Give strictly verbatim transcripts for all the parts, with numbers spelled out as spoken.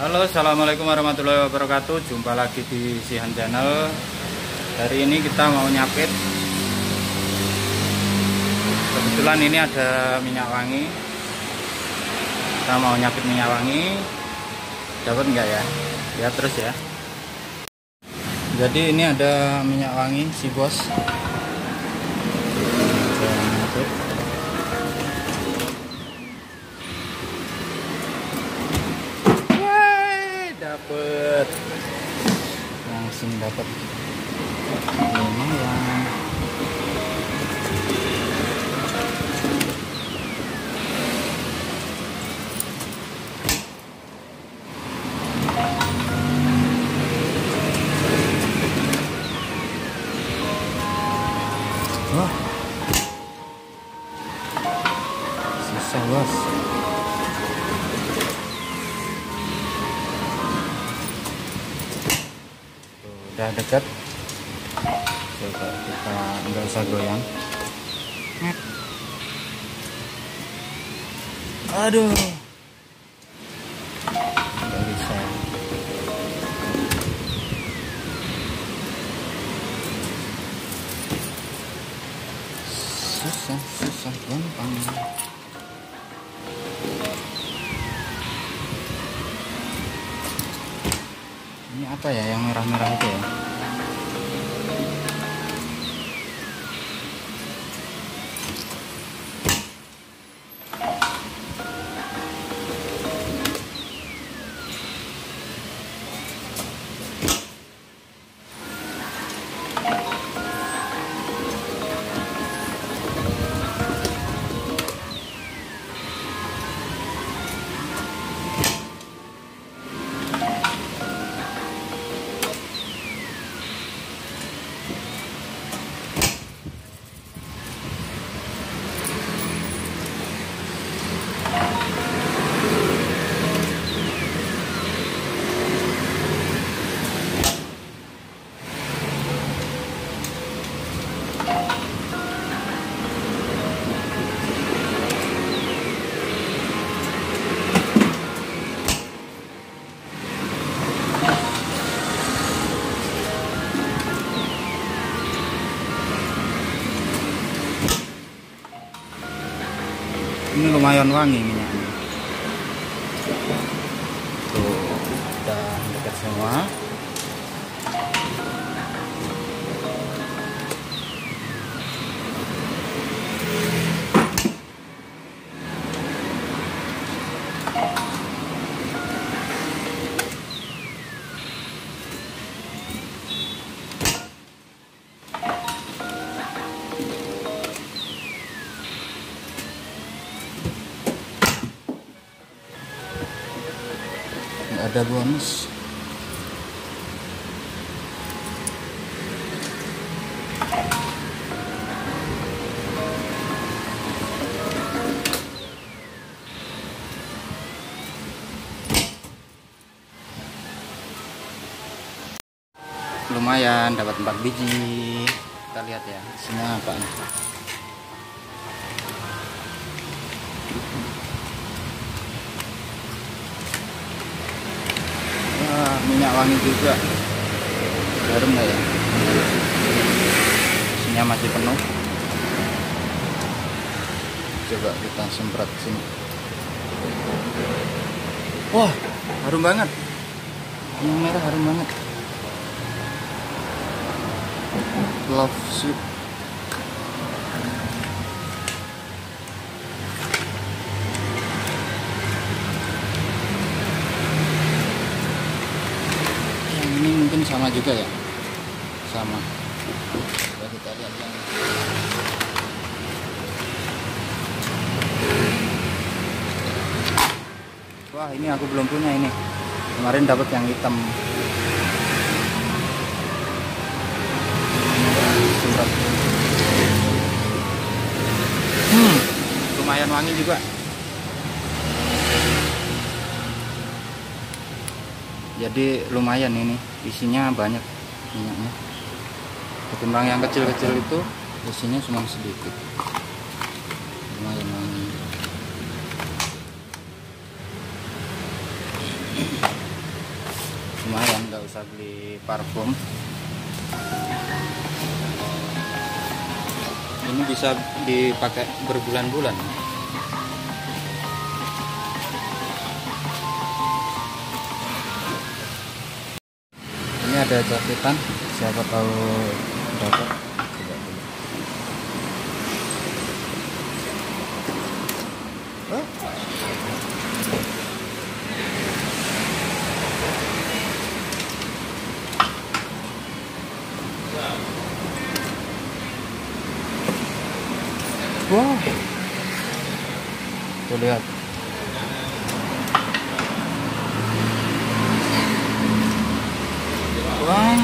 Halo, assalamualaikum warahmatullahi wabarakatuh. Jumpa lagi di Sihan Channel. Hari ini kita mau nyapit. Kebetulan ini ada minyak wangi. Kita mau nyapit minyak wangi. Dapat enggak ya? Lihat terus ya. Jadi ini ada minyak wangi si bos. Dapat, langsung dapat lumayan. Wah, sisa bos. Udah dekat, coba kita nggak usah goyang. Aduh, nggak bisa. Susah, susah, gampang. Ini apa ya yang merah-merah itu ya? Ini lumayan wangi minyaknya. Tuh, udah dekat semua. Ada bonus. Lumayan, dapat empat biji. Kita lihat ya, isinya apa nih. Minyak wangi juga, garam nggak ya? Isinya masih penuh. Coba kita semprot sini. Wah, harum banget. Yang merah harum banget. Love soup. Ini mungkin sama juga ya, sama. Coba kita lihat yang wah ini aku belum punya ini. Kemarin dapat yang hitam. Hmm, lumayan wangi juga. Jadi lumayan ini, isinya banyak minyaknya. Ketimbang yang kecil-kecil itu, isinya cuma sedikit. Lumayan wangi. lumayan, nggak usah beli parfum. Ini bisa dipakai berbulan-bulan. Ini ada caketan, siapa tahu dapat. Wah, tuh lihat. Wah,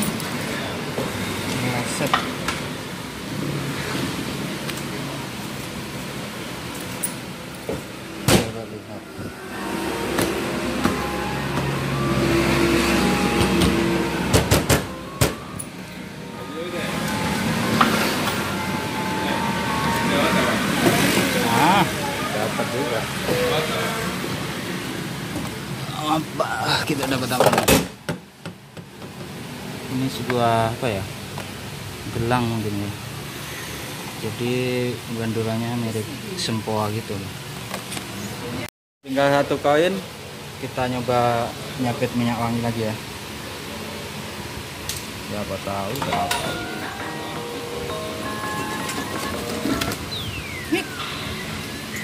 meleset. Coba lihat. Dapat juga. Apa kita dapat apa? Ini sebuah apa ya? Gelang mungkin ya. Jadi bandolannya mirip sempoa gitu. Tinggal satu koin, kita nyoba nyapit minyak wangi lagi ya. Siapa tahu dapat.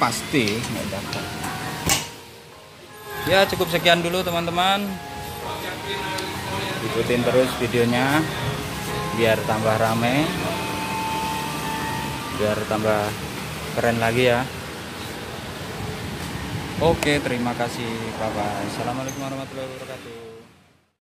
Pasti nggak dapat. Ya, cukup sekian dulu teman-teman, ikutin terus videonya biar tambah rame, biar tambah keren lagi ya. Oke, terima kasih, bye bye. Assalamualaikum warahmatullahi wabarakatuh.